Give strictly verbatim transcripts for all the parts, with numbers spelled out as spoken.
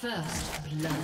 First blood.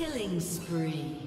Killing spree.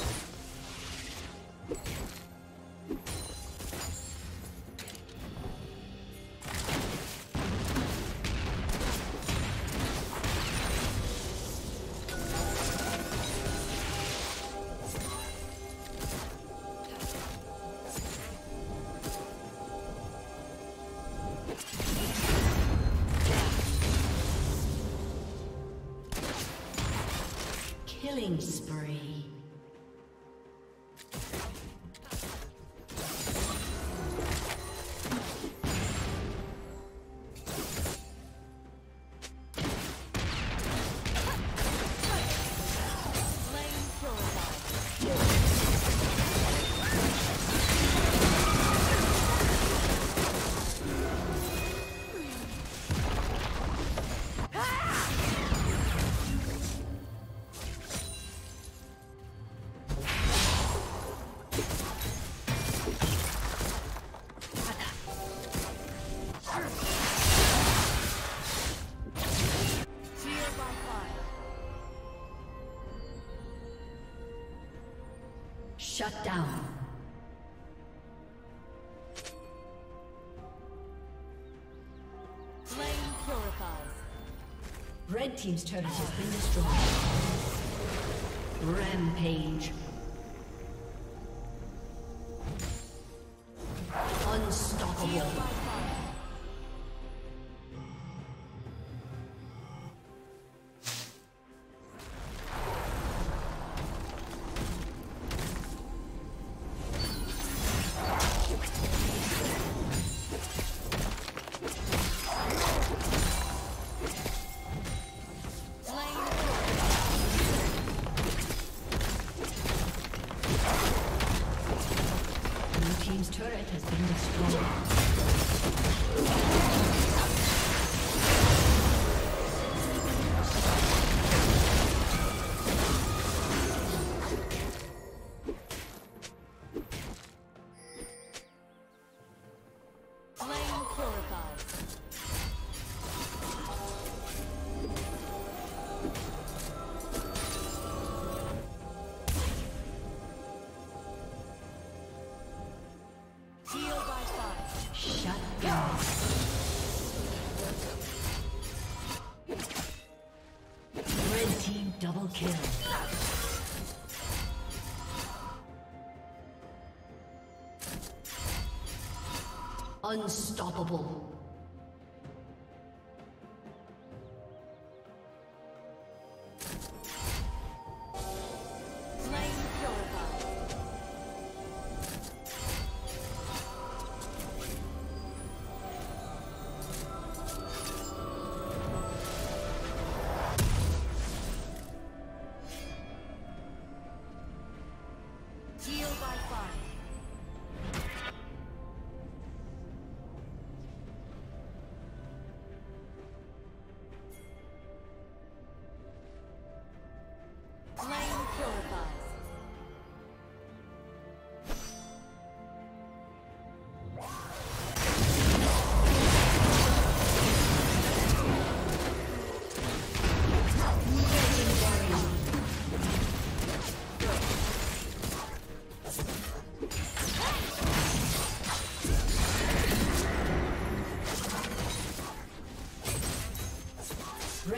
Killing spree. Shut down. Flame purifies. Red team's turret has been destroyed. Rampage. Unstoppable. team's turret has been destroyed. Flame purified. Double kill. Unstoppable.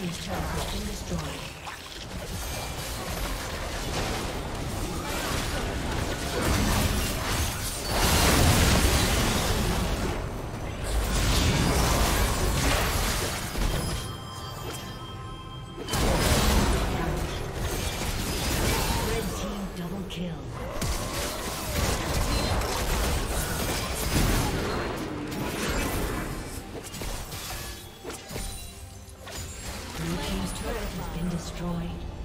These turrets have been destroyed. Blue team's turret has been destroyed.